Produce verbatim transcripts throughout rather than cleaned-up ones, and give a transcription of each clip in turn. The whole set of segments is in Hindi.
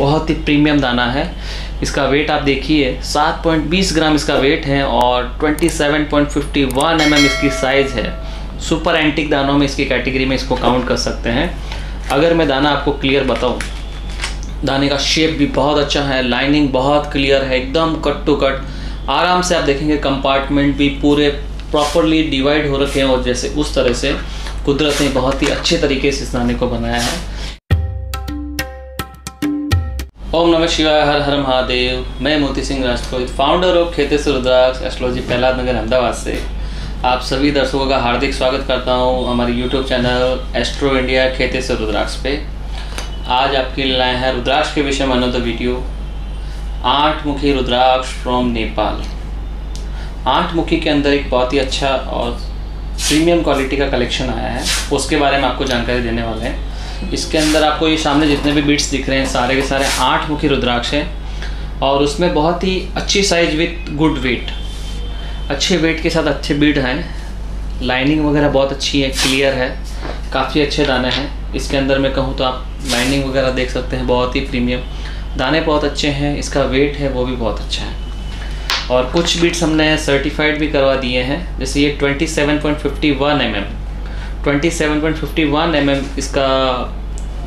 बहुत ही प्रीमियम दाना है। इसका वेट आप देखिए सात पॉइंट बीस ग्राम इसका वेट है और सत्ताईस पॉइंट इक्यावन एम एम इसकी साइज़ है। सुपर एंटीक दानों में इसकी कैटेगरी में इसको काउंट कर सकते हैं। अगर मैं दाना आपको क्लियर बताऊँ, दाने का शेप भी बहुत अच्छा है, लाइनिंग बहुत क्लियर है, एकदम कट टू कट। आराम से आप देखेंगे कंपार्टमेंट भी पूरे प्रॉपरली डिवाइड हो रखे हैं और जैसे उस तरह से कुदरत ने बहुत ही अच्छे तरीके से इस दाने को बनाया है। ओम नमः शिवाय, हर हर महादेव। मैं मोती सिंह राजपूत, फाउंडर ऑफ खेते से रुद्राक्ष एस्ट्रोलॉजी प्रह्लाद नगर अहमदाबाद से आप सभी दर्शकों का हार्दिक स्वागत करता हूँ हमारे यूट्यूब चैनल एस्ट्रो इंडिया खेते से रुद्राक्ष पे। आज आपके लिए लाए हैं रुद्राक्ष के विषय में अनदर वीडियो, अष्टमुखी रुद्राक्ष फ्रॉम नेपाल। अष्टमुखी के अंदर एक बहुत ही अच्छा और प्रीमियम क्वालिटी का कलेक्शन आया है, उसके बारे में आपको जानकारी देने वाले हैं। इसके अंदर आपको ये सामने जितने भी बीट्स दिख रहे हैं सारे के सारे अष्टमुखी रुद्राक्ष हैं और उसमें बहुत ही अच्छी साइज विथ गुड वेट, अच्छे वेट के साथ अच्छे बीट हैं। लाइनिंग वगैरह बहुत अच्छी है, क्लियर है, काफ़ी अच्छे दाने हैं। इसके अंदर मैं कहूँ तो आप लाइनिंग वगैरह देख सकते हैं, बहुत ही प्रीमियम दाने, बहुत अच्छे हैं। इसका वेट है वो भी बहुत अच्छा है और कुछ बीट्स हमने सर्टिफाइड भी करवा दिए हैं। जैसे ये सत्ताईस पॉइंट इक्यावन एम एम सत्ताईस पॉइंट इक्यावन एम एम इसका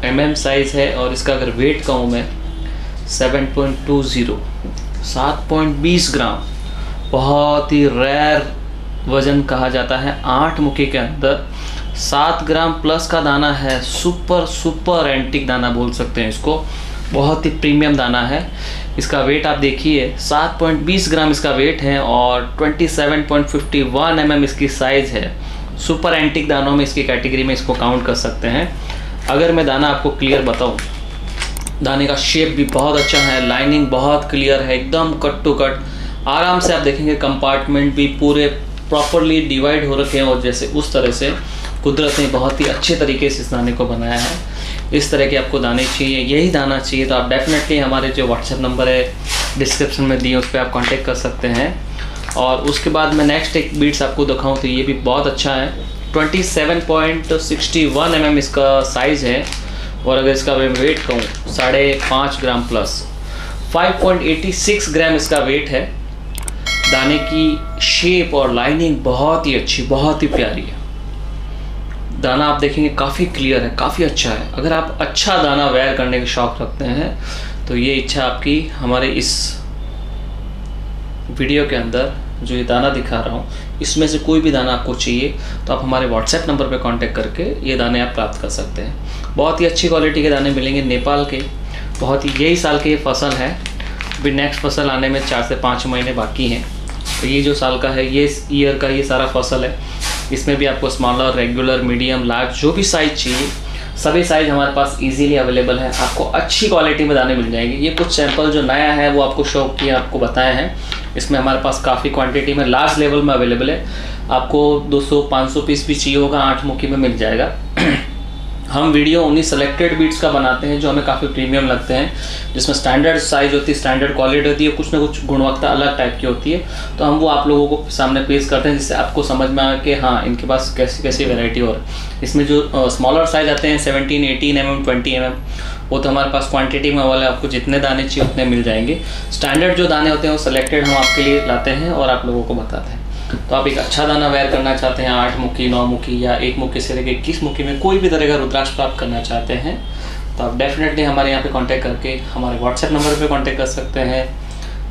एम एम साइज़ है और इसका अगर वेट कहूँ मैं सात पॉइंट बीस सात पॉइंट बीस ग्राम, बहुत ही रेयर वजन कहा जाता है। अष्टमुखी के अंदर सात ग्राम प्लस का दाना है, सुपर सुपर एंटीक दाना बोल सकते हैं इसको, बहुत ही प्रीमियम दाना है। इसका वेट आप देखिए सात पॉइंट बीस ग्राम इसका वेट है और सत्ताईस पॉइंट इक्यावन एम एम इसकी साइज़ है। सुपर एंटीक दानों में इसकी कैटेगरी में इसको काउंट कर सकते हैं। अगर मैं दाना आपको क्लियर बताऊँ, दाने का शेप भी बहुत अच्छा है, लाइनिंग बहुत क्लियर है, एकदम कट टू कट। आराम से आप देखेंगे कंपार्टमेंट भी पूरे प्रॉपरली डिवाइड हो रखे हैं और जैसे उस तरह से कुदरत ने बहुत ही अच्छे तरीके से इस दाने को बनाया है। इस तरह के आपको दाने चाहिए, यही दाना चाहिए तो आप डेफिनेटली हमारे जो व्हाट्सएप नंबर है डिस्क्रिप्शन में दिए उस पर आप कांटेक्ट कर सकते हैं। और उसके बाद मैं नेक्स्ट एक बीट्स आपको दिखाऊं तो ये भी बहुत अच्छा है। सत्ताईस पॉइंट इकसठ एम एम इसका साइज़ है और अगर इसका मैं वेट कहूँ साढ़े पाँच ग्राम प्लस पाँच पॉइंट छियासी ग्राम इसका वेट है। दाने की शेप और लाइनिंग बहुत ही अच्छी, बहुत ही प्यारी है। दाना आप देखेंगे काफ़ी क्लियर है, काफ़ी अच्छा है। अगर आप अच्छा दाना वेयर करने के शौक रखते हैं तो ये इच्छा आपकी हमारे इस वीडियो के अंदर जो ये दाना दिखा रहा हूँ इसमें से कोई भी दाना आपको चाहिए तो आप हमारे व्हाट्सएप नंबर पर कांटेक्ट करके ये दाने आप प्राप्त कर सकते हैं। बहुत ही अच्छी क्वालिटी के दाने मिलेंगे नेपाल के, बहुत ही यही साल की ये फसल है। अभी नेक्स्ट फसल आने में चार से पाँच महीने बाकी हैं तो ये जो साल का है, ये ईयर का ये सारा फसल है। इसमें भी आपको स्मॉलर, रेगुलर, मीडियम, लार्ज जो भी साइज़ चाहिए सभी साइज़ हमारे पास इजीली अवेलेबल है। आपको अच्छी क्वालिटी में दाने मिल जाएंगे। ये कुछ सैंपल जो नया है वो आपको शो किया, आपको बताया है। इसमें हमारे पास काफ़ी क्वांटिटी में लार्ज लेवल में अवेलेबल है। आपको दो सौ पाँच सौ पीस भी चाहिए होगा अष्टमुखी में मिल जाएगा। हम वीडियो उन्हीं सेलेक्टेड बीट्स का बनाते हैं जो हमें काफ़ी प्रीमियम लगते हैं, जिसमें स्टैंडर्ड साइज़ होती है, स्टैंडर्ड क्वालिटी होती है, कुछ ना कुछ गुणवत्ता अलग टाइप की होती है। तो हम वो आप लोगों को सामने पेश करते हैं जिससे आपको समझ में आए कि हाँ इनके पास कैसी कैसी वैरायटी। और इसमें जो स्मॉलर साइज आते हैं seventeen eighteen M M twenty M M वो तो हमारे पास क्वांटिटी में वाले आपको जितने दाने चाहिए उतने मिल जाएंगे। स्टैंडर्ड जो दाने होते हैं वो सेलेक्टेड हम आपके लिए लाते हैं और आप लोगों को बताते हैं। तो आप एक अच्छा दाना वेयर करना चाहते हैं, आठ मुखी, नौ मुखी या एक मुखी से लेकर किस मुखी में कोई भी तरह का रुद्राक्ष प्राप्त करना चाहते हैं तो आप डेफिनेटली हमारे यहाँ पे कांटेक्ट करके हमारे व्हाट्सएप नंबर पे कांटेक्ट कर सकते हैं।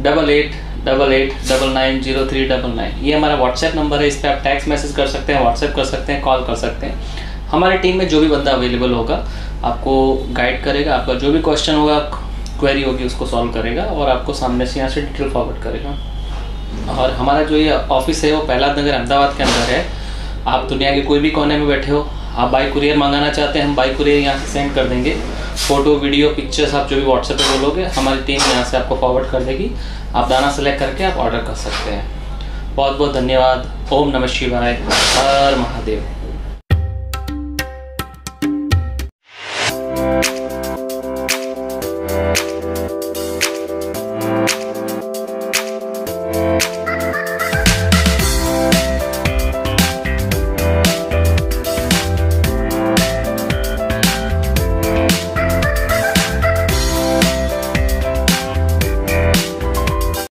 Double eight double eight double nine zero three double nine ये हमारा व्हाट्सएप नंबर है। इस पर आप टेक्स्ट मैसेज कर सकते हैं, व्हाट्सएप कर सकते हैं, कॉल कर सकते हैं। हमारे टीम में जो भी बंदा अवेलेबल होगा आपको गाइड करेगा, आपका जो भी क्वेश्चन होगा, क्वेरी होगी उसको सॉल्व करेगा और आपको सामने से यहाँ से डिटेल फॉरवर्ड करेगा। और हमारा जो ये ऑफिस है वो प्रह्लाद नगर अहमदाबाद के अंदर है। आप दुनिया के कोई भी कोने में बैठे हो, आप बाई कुरियर मंगाना चाहते हैं, हम बाई कुरियर यहाँ से सेंड कर देंगे। फ़ोटो, वीडियो, पिक्चर्स आप जो भी व्हाट्सएप पे बोलोगे हमारी टीम यहाँ से आपको फॉरवर्ड कर देगी। आप दाना सेलेक्ट करके आप ऑर्डर कर सकते हैं। बहुत बहुत धन्यवाद। ओम नमः शिवाय, हर महादेव।